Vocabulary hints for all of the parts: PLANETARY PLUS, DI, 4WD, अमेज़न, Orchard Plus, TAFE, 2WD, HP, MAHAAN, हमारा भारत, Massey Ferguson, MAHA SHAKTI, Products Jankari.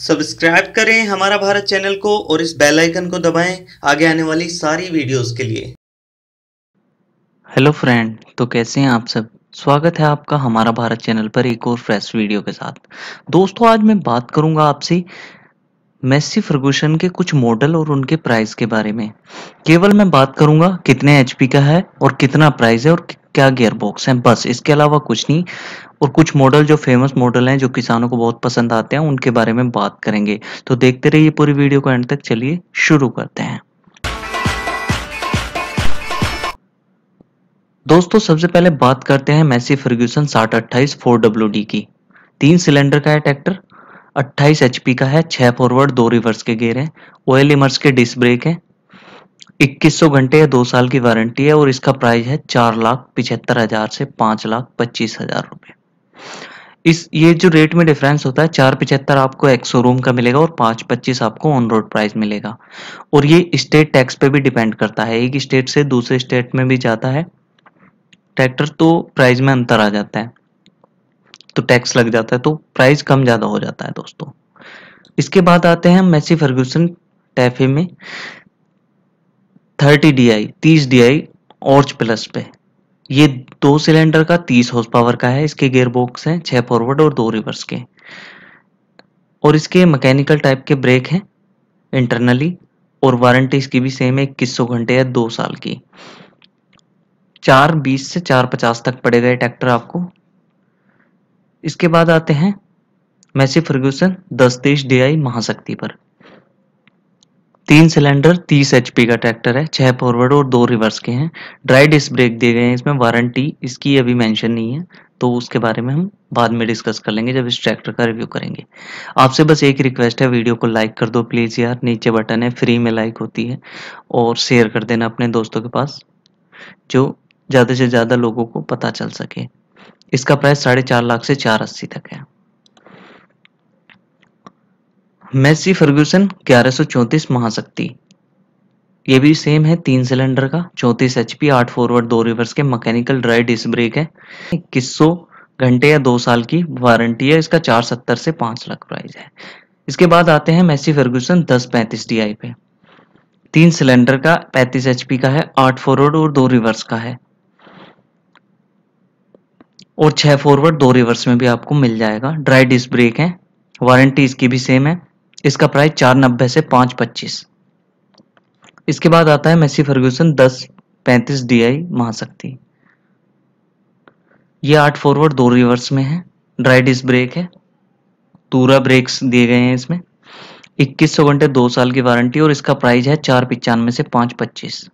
Subscribe करें हमारा भारत channel को और इस बेल आइकन को दबाएं आगे आने वाली सारी वीडियोस के लिए। हेलो फ्रेंड, तो कैसे हैं आप सब? स्वागत है आपका हमारा भारत चैनल पर एक और फ्रेश वीडियो के साथ। दोस्तों, आज मैं बात करूंगा आपसे मैसी फर्गुसन के कुछ मॉडल और उनके प्राइस के बारे में। केवल मैं बात करूंगा कितने एचपी का है और कितना प्राइस है और क्या गियरबॉक्स है, बस इसके अलावा कुछ नहीं। और कुछ मॉडल जो फेमस मॉडल हैं जो किसानों को बहुत पसंद आते हैं उनके बारे में बात करेंगे, तो देखते रहिए पूरी वीडियो को एंड तक। चलिए शुरू करते हैं। दोस्तों, सबसे पहले बात करते हैं मैसी फर्ग्यूसन 6028 4WD की। 3 सिलेंडर का है ट्रैक्टर, 28 HP का है, 6 फॉरवर्ड 2 रिवर्स के गियर हैं, ऑयल इमर्स के डिस्क ब्रेक है, 2100 घंटे या 2 साल की वारंटी है और इसका प्राइस है 4,75,000 से 5,25,000 रुपए। ये जो रेट में डिफरेंस होता है, 4,75,000 आपको एक्स-शोरूम का मिलेगा और 5,25,000 आपको ऑन रोड प्राइस मिलेगा। और ये स्टेट टैक्स पे भी डिपेंड करता है, एक स्टेट से दूसरे स्टेट में भी जाता है ट्रैक्टर, तो प्राइस में अंतर आ जाता है, तो टैक्स लग जाता है, तो प्राइस कम ज्यादा हो जाता है दोस्तों। इसके बाद आते हैं मैसी फर्ग्यूसन टैफे में 30 DI ऑर्च प्लस पे। ये 2 सिलेंडर का 30 हॉर्स पावर का है, इसके गियर बॉक्स हैं, 6 फॉरवर्ड और 2 रिवर्स के, और इसके मैकेनिकल टाइप के ब्रेक हैं इंटरनली, और वारंटी इसकी भी सेम है 2100 घंटे या 2 साल की। 4,20 से 4,50 तक पड़ेगा ये ट्रैक्टर आपको। इसके बाद आते हैं मैसी फर्ग्यूसन 1023 DI महाशक्ति पर। 3 सिलेंडर 30 HP का ट्रैक्टर है, 6 फॉरवर्ड और 2 रिवर्स के हैं, ड्राई डिस्क ब्रेक दिए गए हैं इसमें, वारंटी इसकी अभी मेंशन नहीं है, तो उसके बारे में हम बाद में डिस्कस कर लेंगे जब इस ट्रैक्टर का रिव्यू करेंगे। आपसे बस एक रिक्वेस्ट है, वीडियो को लाइक कर दो प्लीज यार, नीचे बटन है फ्री में लाइक होती है, और शेयर कर देना अपने दोस्तों के पास जो ज्यादा से ज्यादा लोगों को पता चल सके। इसका प्राइस 4,50,000 से 4,80,000 तक है। मैसी फर्ग्यूसन 1134 महाशक्ति, ये भी सेम है, 3 सिलेंडर का 34 HP 8 फॉरवर्ड 2 रिवर्स के, मैकेनिकल ड्राई डिस्क ब्रेक है, 2100 घंटे या 2 साल की वारंटी है, इसका 4,70,000 से 5,00,000 प्राइस है। इसके बाद आते हैं मैसी फर्ग्यूसन 1035 DI पे। 3 सिलेंडर का 35 HP का है, 8 फॉरवर्ड और 2 रिवर्स का है, और 6 फॉरवर्ड 2 रिवर्स में भी आपको मिल जाएगा, ड्राई डिस्क ब्रेक है, वारंटी इसकी भी सेम है, इसका प्राइस 4,90,000 से 5,25,000। इसके बाद आता है मैसी फर्ग्यूसन 1035 DI महाशक्ति। ये 8 फॉरवर्ड 2 रिवर्स में है, ड्राई डिस्क ब्रेक है, टूरा ब्रेक्स दिए गए हैं इसमें, 2100 घंटे 2 साल की वारंटी, और इसका प्राइस है 4,95,000 से 5,25,000।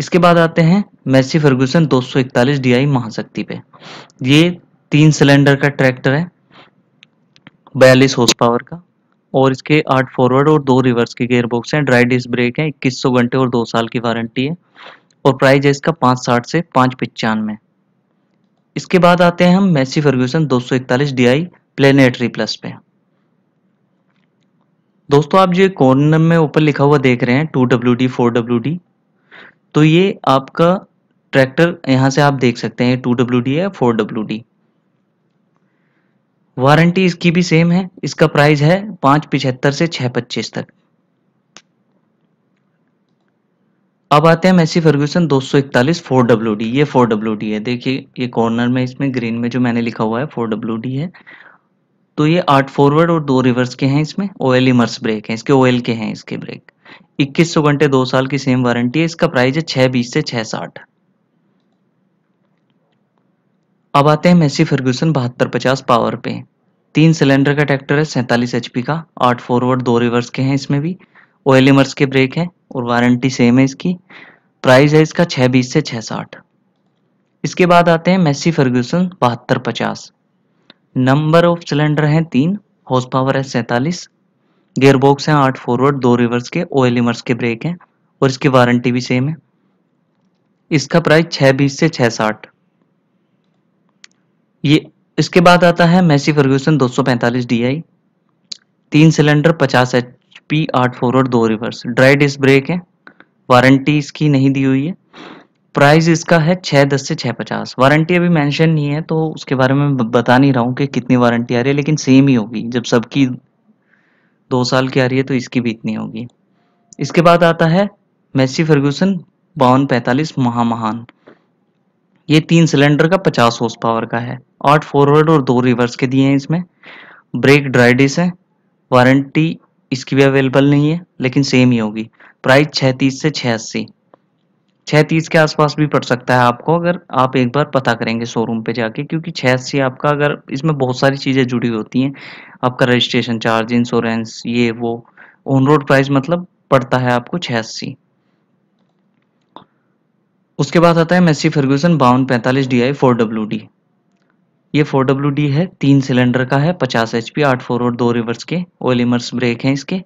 इसके बाद आते हैं मैसी फर्ग्यूसन 241 DI महाशक्ति पे। ये 3 सिलेंडर का ट्रैक्टर है, 42 हॉर्स पावर का, और इसके 8 फॉरवर्ड और 2 रिवर्स के गियर बॉक्स हैं, ड्राई डिस्क ब्रेक है, 2100 घंटे और 2 साल की वारंटी है, और प्राइस है इसका 5,60,000 से 5,95,000। इसके बाद आते हैं हम Massey Ferguson 241 DI planetary plus पे। दोस्तों, आप जो कॉर्नर में ऊपर लिखा हुआ देख रहे हैं 2WD 4WD, तो ये आपका ट्रैक्टर यहाँ से आप देख सकते हैं 2WD है 4WD, वारंटी इसकी भी सेम है, इसका प्राइस है 5,75,000 से 6,25,000 तक। अब आते हैं मैसी फर्ग्यूसन 241 4WD। ये 4WD है, देखिए ये कॉर्नर में इसमें ग्रीन में जो मैंने लिखा हुआ है 4WD है, तो ये 8 फॉरवर्ड और 2 रिवर्स के हैं, इसमें ऑयल इमर्स ब्रेक है, इसके ऑयल के हैं इसके ब्रेक, 2100 घंटे 2 साल की सेम वारंटी है, इसका प्राइस है 6,20,000 से 6,60,000। अब आते हैं मैसी फर्ग्यूसन 7250 पावर पे। 3 सिलेंडर का ट्रैक्टर है, 47 HP का, 8 फॉरवर्ड 2 रिवर्स के हैं, इसमें भी ऑयल इमर्स के ब्रेक है और वारंटी सेम है इसकी, प्राइस है इसका 6,20,000 से 6,60,000। इसके बाद आते हैं Massey Ferguson 7250। Number of cylinder हैं 3, हॉर्स पावर है 47, गियर बॉक्स है 8 फॉरवर्ड 2 रिवर्स के, ऑयल इमर्स के ब्रेक है, और इसकी वारंटी भी सेम है, इसका प्राइस 6,20,000 से 6,60,000। ये इसके बाद आता है Massey Ferguson 245 DI। 3 cylinder 50 HP 8 forward 2 reverse, dry disc brake है, वारंटी इसकी नहीं दी हुई है, प्राइस इसका है 6,10,000 से 6,50,000। वारंटी अभी मेंशन नहीं है, तो उसके बारे में बता नहीं रहा हूँ कि कितनी वारंटी आ रही है, लेकिन सेम ही होगी जब सबकी 2 साल की आ रही है तो इसकी भी इतनी होगी। इसके बाद आता है मैसी फर्ग्यूसन 5245 महामहान। ये 3 सिलेंडर का 50 हॉर्स पावर का है। 8 फॉरवर्ड और 2 रिवर्स के दिए हैं। इसमें ब्रेक ड्राई डिश है। वारंटी इसकी भी अवेलेबल नहीं है लेकिन सेम ही होगी। प्राइस 36 से 86, 630 के आसपास भी पड़ सकता है आपको अगर आप एक बार पता करेंगे शोरूम पे जाके, क्योंकि 86 आपका, अगर इसमें बहुत सारी चीज़ें जुड़ी होती हैं, आपका रजिस्ट्रेशन चार्ज, इंश्योरेंस, ये वो, ऑन रोड प्राइस मतलब पड़ता है आपको 86। उसके बाद आता है मैसी फर्ग्यूसन 5245 DI 4WD। ये 4WD है, 3 सिलेंडर का है, 50 HP, 8 फॉरवर्ड 2 रिवर्स के, ऑयल इमर्स ब्रेक हैं इसके,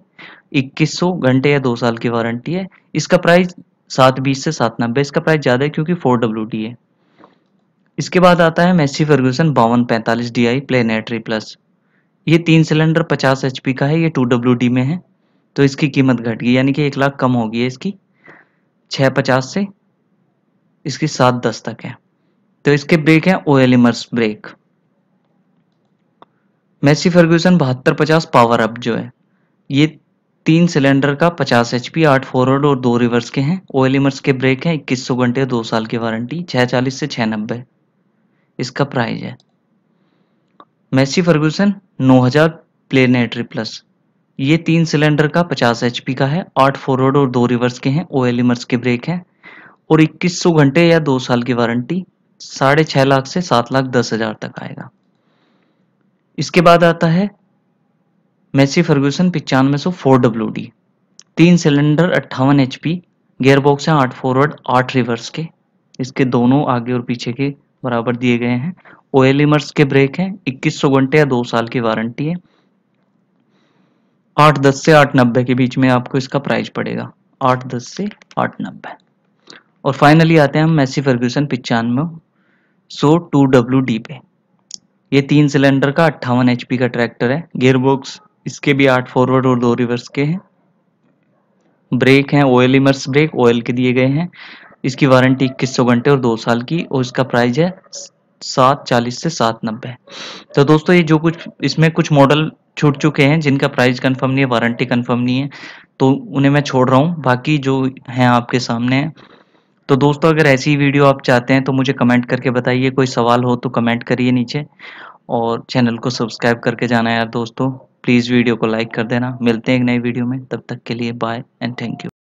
2100 घंटे या 2 साल की वारंटी है। इसका प्राइस 720 से 790। इसका प्राइस ज़्यादा है क्योंकि 4WD है। इसके बाद आता है Massey Ferguson 5245 DI planetary plus. ये 3 सिलेंडर 50 HP का है, ये 2WD में है तो इसकी कीमत घट गई, यानी कि 1 लाख कम हो गई है इसकी, 650 से इसकी 710 तक है। तो इसके ब्रेक हैं oil immerse brake. Massey Ferguson 7250 power up जो है, ये 3 सिलेंडर का 50 HP, 8 फॉरवर्ड और 2 रिवर्स के हैं, ऑयल इमर्स के ब्रेक हैं, 2100 घंटे, 2 साल की वारंटी, 640 से 690 इसका प्राइस है। Massey Ferguson 9000 planetary plus. ये 3 सिलेंडर का 50 HP का है, 8 फॉरवर्ड और 2 रिवर्स के हैं, ऑयल इमर्स के ब्रेक हैं और 2100 घंटे या 2 साल की वारंटी, 6.5 लाख से 7,10,000 तक आएगा। इसके बाद आता है Massey Ferguson 9500 4WD। 3 cylinder 58 HP, gearbox हैं, 8 फॉरवर्ड 8 रिवर्स के, इसके दोनों आगे और पीछे के बराबर दिए गए हैं, ऑयल इमर्स के ब्रेक हैं, 2100 घंटे या 2 साल की वारंटी है। 810 से 890 के बीच में आपको इसका प्राइस पड़ेगा, 810 से 890। और फाइनली आते हैं हम मैसी फर्ग्यूसन 9500 2WD पे। ये 3 सिलेंडर का 58 HP का ट्रैक्टर है, गियरबॉक्स इसके भी 8 फॉरवर्ड और 2 रिवर्स के हैं, ब्रेक हैं ऑयल इमर्स ब्रेक, ऑयल के दिए गए हैं, इसकी वारंटी 2100 घंटे और 2 साल की, और इसका प्राइस है 740 से 790। तो दोस्तों ये जो कुछ इसमें कुछ मॉडल छूट चुके हैं जिनका प्राइस कंफर्म नहीं है, वारंटी कंफर्म नहीं है, तो उन्हें मैं छोड़ रहा हूँ, बाकी जो हैं आपके सामने हैं। तो दोस्तों अगर ऐसी वीडियो आप चाहते हैं तो मुझे कमेंट करके बताइए, कोई सवाल हो तो कमेंट करिए नीचे, और चैनल को सब्सक्राइब करके जाना यार दोस्तों, प्लीज़ वीडियो को लाइक कर देना। मिलते हैं एक नई वीडियो में, तब तक के लिए बाय एंड थैंक यू।